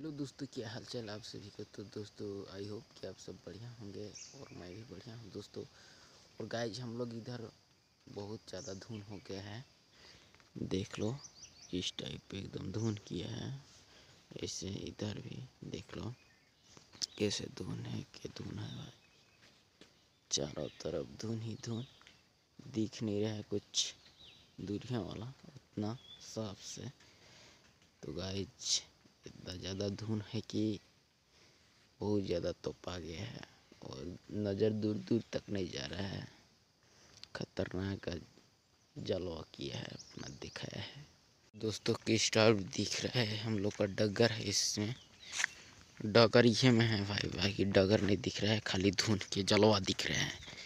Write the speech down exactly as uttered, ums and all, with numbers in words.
Hello दोस्तों, क्या हालचाल आप सभी का। तो दोस्तों आई होप कि आप सब बढ़िया होंगे और मैं भी बढ़िया हूँ दोस्तों। और गाइज हम लोग इधर बहुत ज़्यादा धुन हो गया है, देख लो इस टाइप पे एकदम धुन किया है। ऐसे इधर भी देख लो कैसे धुन है, क्या धुन है भाई, चारों तरफ धुन ही धुन, दिख नहीं रहा है कुछ दूरिया वाला उतना साफ से। तो गाइज इतना ज़्यादा धुन है कि बहुत ज़्यादा तोपा गया है और नज़र दूर दूर तक नहीं जा रहा है। खतरनाक जलवा किया है अपना, दिखाया है दोस्तों कि स्टार दिख रहा है। हम लोग का डगर है, इसमें डगर ये में है भाई भाई, डगर नहीं दिख रहा है, खाली धुन के जलवा दिख रहा है।